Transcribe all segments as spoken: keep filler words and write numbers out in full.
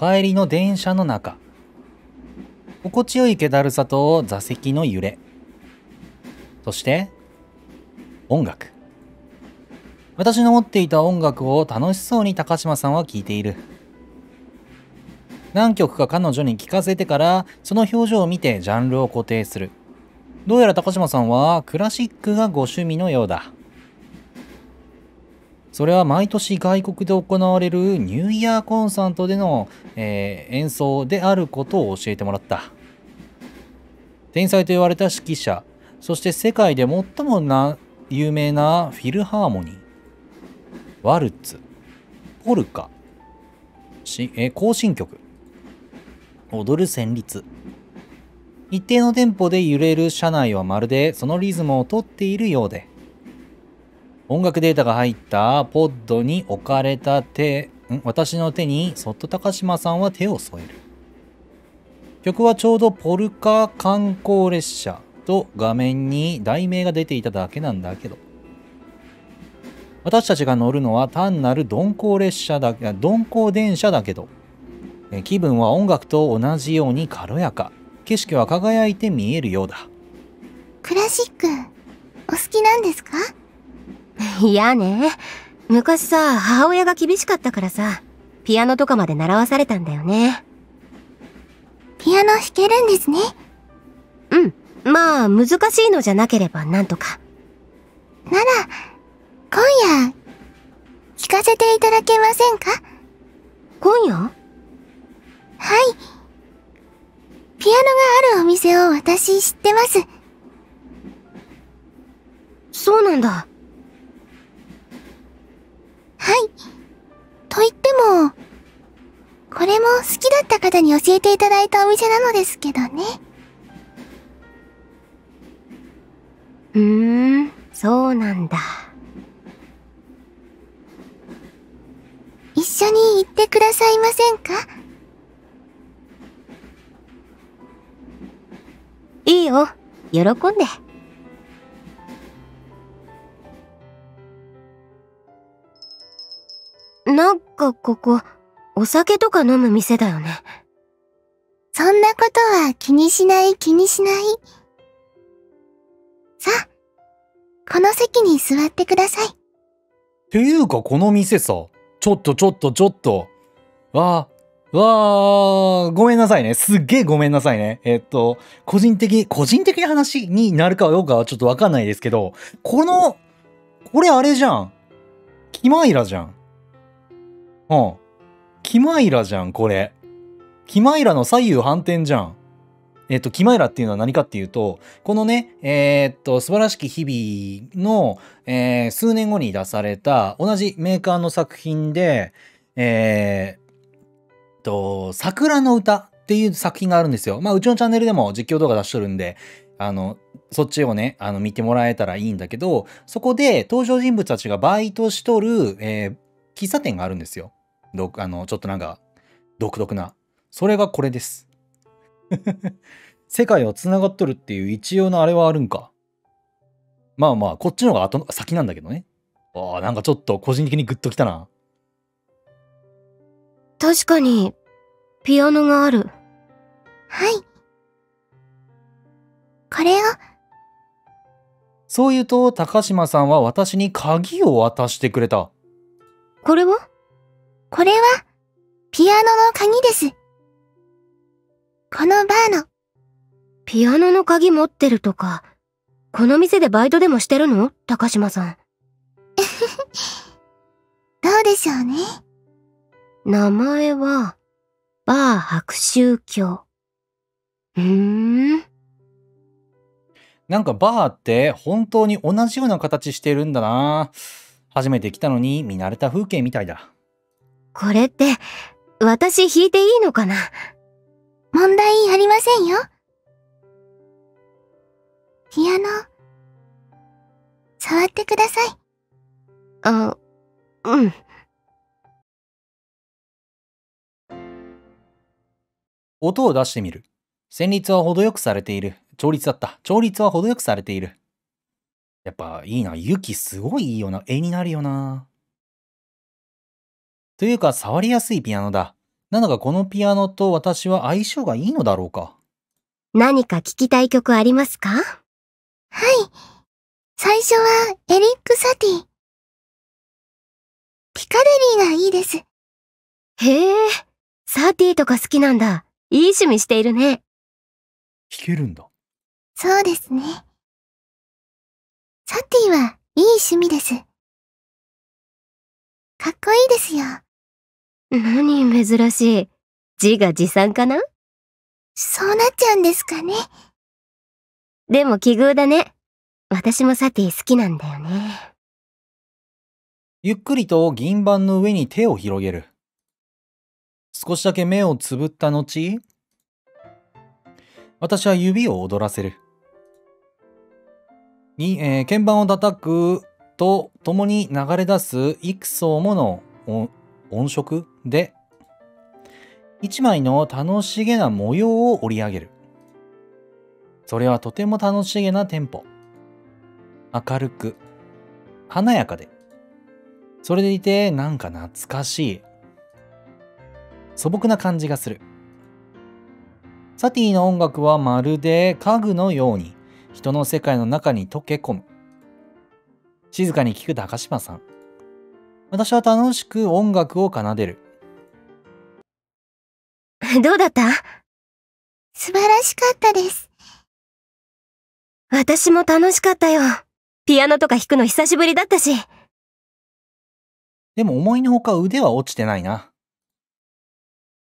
帰りの電車の中。心地よい気だるさと座席の揺れ。そして、音楽。私の持っていた音楽を楽しそうに高島さんは聴いている。何曲か彼女に聴かせてから、その表情を見てジャンルを固定する。どうやら高島さんはクラシックがご趣味のようだ。それは毎年外国で行われるニューイヤーコンサートでの、えー、演奏であることを教えてもらった。天才と言われた指揮者、そして世界で最もな有名なフィルハーモニー、ワルツ、ポルカ、しえ行進曲、踊る旋律。一定のテンポで揺れる車内はまるでそのリズムをとっているようで。音楽データが入ったポッドに置かれた手、ん私の手にそっと高島さんは手を添える。曲はちょうどポルカ観光列車と画面に題名が出ていただけなんだけど。私たちが乗るのは単なる鈍行列車だ、鈍行電車だけど、気分は音楽と同じように軽やか、景色は輝いて見えるようだ。クラシック、お好きなんですか？いやね。昔さ、母親が厳しかったからさ、ピアノとかまで習わされたんだよね。ピアノ弾けるんですね。うん。まあ、難しいのじゃなければなんとか。なら、今夜、弾かせていただけませんか？今夜？はい。ピアノがあるお店を私知ってます。そうなんだ。はい。と言っても、これも好きだった方に教えていただいたお店なのですけどね。うーん、そうなんだ。一緒に行ってくださいませんか？いいよ、喜んで。なんかここ、お酒とか飲む店だよね。そんなことは気にしない気にしない。さあ、この席に座ってください。ていうかこの店さ、ちょっとちょっとちょっと。わー、わー、ごめんなさいね。すっげーごめんなさいね。えっと、個人的、個人的な話になるかどうかはちょっとわかんないですけど、この、これあれじゃん。キマイラじゃん。うん。キマイラじゃん、これ。キマイラの左右反転じゃん。えっと、キマイラっていうのは何かっていうと、このね、えー、っと、素晴らしき日々の、えー、数年後に出された、同じメーカーの作品で、えー、と、桜の歌っていう作品があるんですよ。まあ、うちのチャンネルでも実況動画出しとるんで、あの、そっちをね、あの、見てもらえたらいいんだけど、そこで登場人物たちがバイトしとる、えー、喫茶店があるんですよ。どあのちょっとなんか独特な。それがこれです。世界はつながっとるっていう一応のあれはあるんか。まあまあ、こっちの方が後先なんだけどね。ああ、なんかちょっと個人的にグッときたな。確かに、ピアノがある。はい。これを。そう言うと、高島さんは私に鍵を渡してくれた。これは？これは、ピアノの鍵です。このバーの。ピアノの鍵持ってるとか、この店でバイトでもしてるの？高島さん。どうでしょうね。名前は、バー白秋卿。うーん。なんかバーって本当に同じような形してるんだな。初めて来たのに見慣れた風景みたいだ。これって、私弾いていいのかな？問題ありませんよ。ピアノ、触ってください。あ、うん。音を出してみる。旋律は程よくされている。調律だった。調律は程よくされている。やっぱいいな。雪すごいいいよな。絵になるよな。というか、触りやすいピアノだ。なんだかこのピアノと私は相性がいいのだろうか。何か聞きたい曲ありますか？はい。最初はエリック・サティ。ピカデリーがいいです。へえ、サティとか好きなんだ。いい趣味しているね。弾けるんだ。そうですね。サティはいい趣味です。かっこいいですよ。何珍しい。字が自賛かな？そうなっちゃうんですかね。でも奇遇だね。私もサティ好きなんだよね。ゆっくりと銀盤の上に手を広げる。少しだけ目をつぶった後、私は指を躍らせる。に、えー、鍵盤を叩くとともに流れ出す幾層もの音色で、一枚の楽しげな模様を織り上げる。それはとても楽しげなテンポ。明るく、華やかで。それでいてなんか懐かしい。素朴な感じがする。サティの音楽はまるで家具のように人の世界の中に溶け込む。静かに聴く高島さん。私は楽しく音楽を奏でる。どうだった？素晴らしかったです。私も楽しかったよ。ピアノとか弾くの久しぶりだったし。でも思いのほか腕は落ちてないな。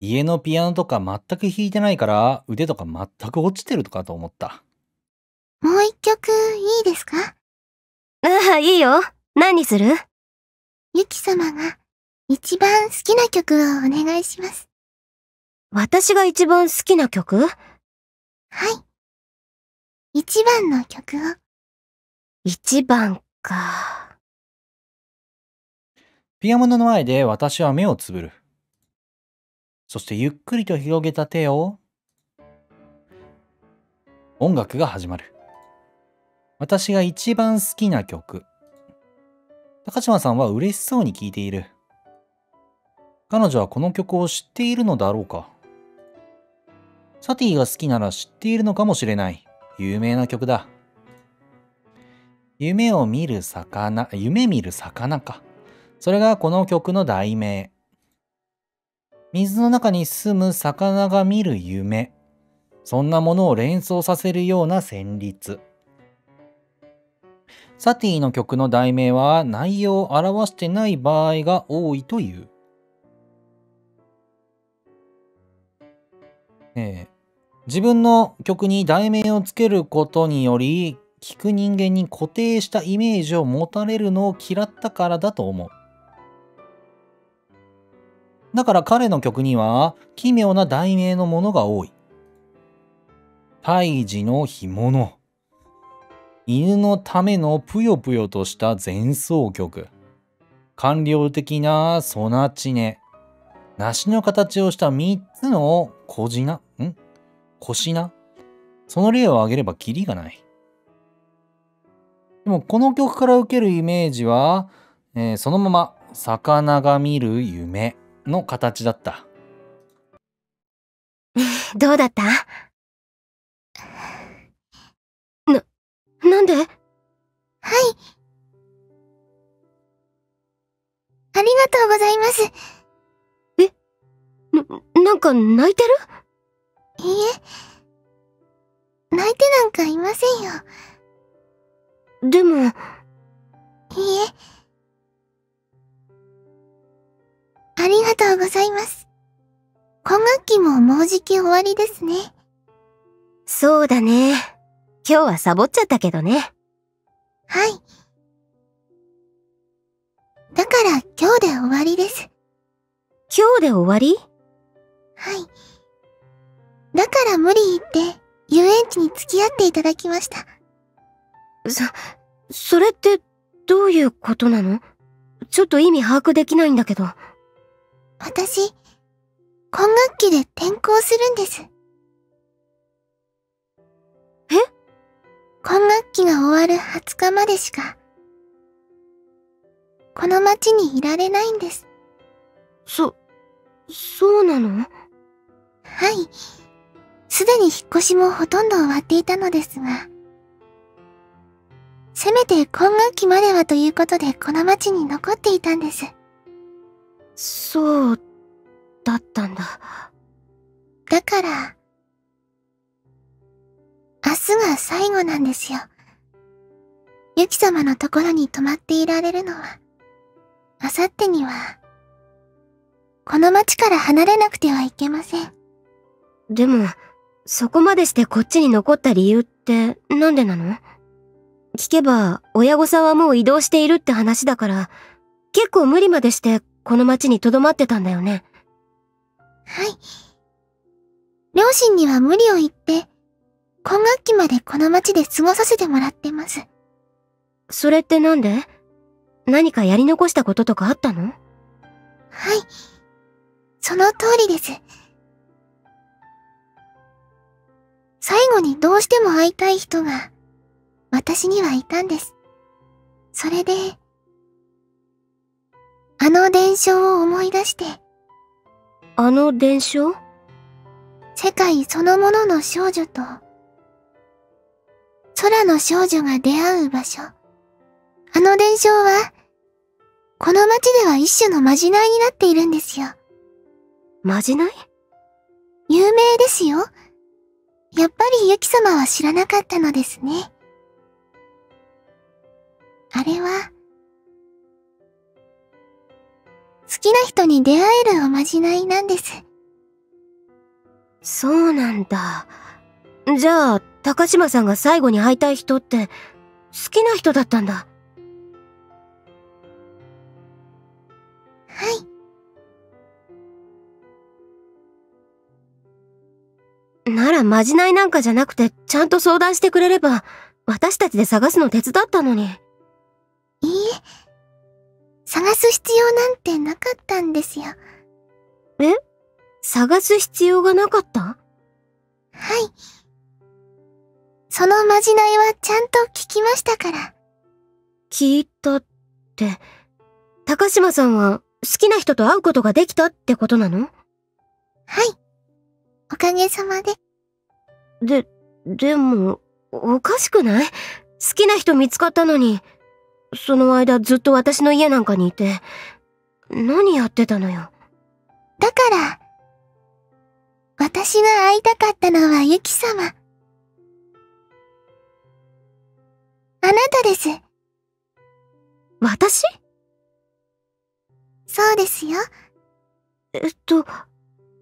家のピアノとか全く弾いてないから腕とか全く落ちてるとかと思った。もう一曲いいですか？ああ、いいよ。何にする？ユキ様が一番好きな曲をお願いします。私が一番好きな曲？はい。一番の曲を。一番か。ピアノの前で私は目をつぶる。そしてゆっくりと広げた手を。音楽が始まる。私が一番好きな曲。高島さんは嬉しそうに聴いている。彼女はこの曲を知っているのだろうか。サティが好きなら知っているのかもしれない。有名な曲だ。夢を見る魚、夢見る魚か。それがこの曲の題名。水の中に住む魚が見る夢。そんなものを連想させるような旋律。サティの曲の題名は内容を表してない場合が多いという。えー、自分の曲に題名をつけることにより聴く人間に固定したイメージを持たれるのを嫌ったからだと思う。だから彼の曲には奇妙な題名のものが多い。胎児の干物、犬のためのぷよぷよとした前奏曲、官僚的なソナチネ、梨の形をしたみっつの小品、ん？小品？その例を挙げればキリがない。でもこの曲から受けるイメージは、えー、そのまま魚が見る夢の形だった。どうだった？な、なんで？はい。ありがとうございます。な、なんか泣いてる？いいえ。泣いてなんかいませんよ。でも。いいえ。ありがとうございます。今学期ももうじき終わりですね。そうだね。今日はサボっちゃったけどね。はい。だから今日で終わりです。今日で終わり？はい。だから無理言って、遊園地に付き合っていただきました。そ、それって、どういうことなの？ちょっと意味把握できないんだけど。私、今学期で転校するんです。え？今学期が終わるはつかまでしか、この町にいられないんです。そ、そうなの？はい。すでに引っ越しもほとんど終わっていたのですが。せめて今学期まではということでこの町に残っていたんです。そう、だったんだ。だから、明日が最後なんですよ。ユキ様のところに泊まっていられるのは、あさってには、この町から離れなくてはいけません。でも、そこまでしてこっちに残った理由ってなんでなの？聞けば、親御さんはもう移動しているって話だから、結構無理までしてこの町に留まってたんだよね。はい。両親には無理を言って、今学期までこの町で過ごさせてもらってます。それってなんで？何かやり残したこととかあったの？はい。その通りです。最後にどうしても会いたい人が、私にはいたんです。それで、あの伝承を思い出して。あの伝承？世界そのものの少女と、空の少女が出会う場所。あの伝承は、この町では一種のまじないになっているんですよ。まじない？有名ですよ。やっぱりユキ様は知らなかったのですね。あれは、好きな人に出会えるおまじないなんです。そうなんだ。じゃあ、高島さんが最後に会いたい人って、好きな人だったんだ。はい。なら、まじないなんかじゃなくて、ちゃんと相談してくれれば、私たちで探すの手伝ったのに。いいえ、探す必要なんてなかったんですよ。え？探す必要がなかった？はい。そのまじないはちゃんと聞きましたから。聞いたって、高島さんは好きな人と会うことができたってことなの？はい。おかげさまで。で、でも、おかしくない？好きな人見つかったのに。その間ずっと私の家なんかにいて、何やってたのよ。だから、私が会いたかったのはユキ様。あなたです。私？そうですよ。えっと、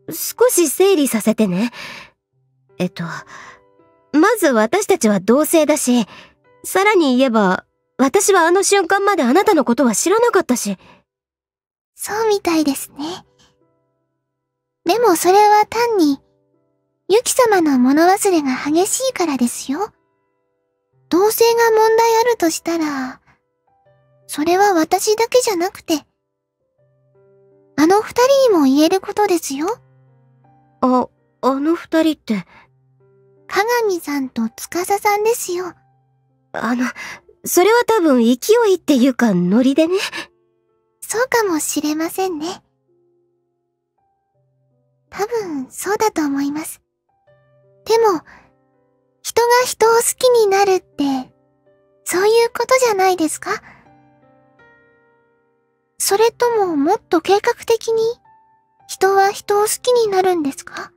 少し整理させてね。えっと、まず私たちは同性だし、さらに言えば、私はあの瞬間まであなたのことは知らなかったし。そうみたいですね。でもそれは単に、ユキ様の物忘れが激しいからですよ。同性が問題あるとしたら、それは私だけじゃなくて、あの二人にも言えることですよ。あ、あの二人って。鏡さんと司さんですよ。あの、それは多分勢いっていうかノリでね。そうかもしれませんね。多分そうだと思います。でも、人が人を好きになるって、そういうことじゃないですか？それとももっと計画的に、人は人を好きになるんですか？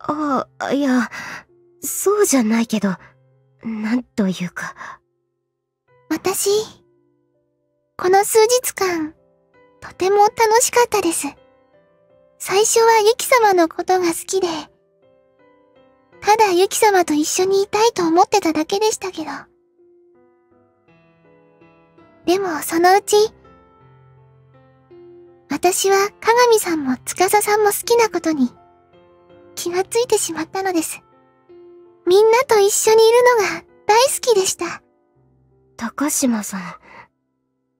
ああ、いや、そうじゃないけど、なんというか。私、この数日間、とても楽しかったです。最初はユキ様のことが好きで、ただユキ様と一緒にいたいと思ってただけでしたけど。でもそのうち、私は鏡さんも司さんも好きなことに気がついてしまったのです。みんなと一緒にいるのが大好きでした。高島さん。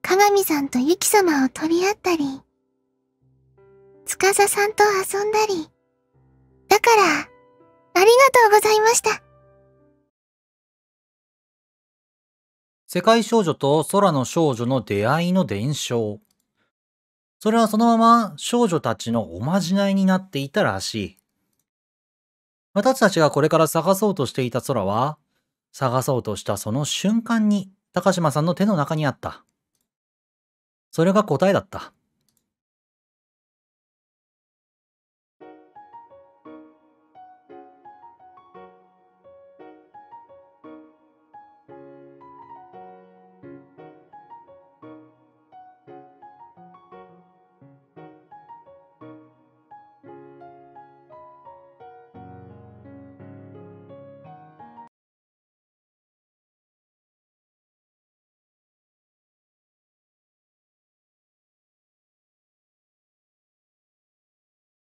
鏡さんとユキ様を取り合ったり、司さんと遊んだり。だから、ありがとうございました。世界少女と空の少女の出会いの伝承。それはそのまま少女たちのおまじないになっていたらしい。私たちがこれから探そうとしていた空は、探そうとしたその瞬間に高島さんの手の中にあった。それが答えだった。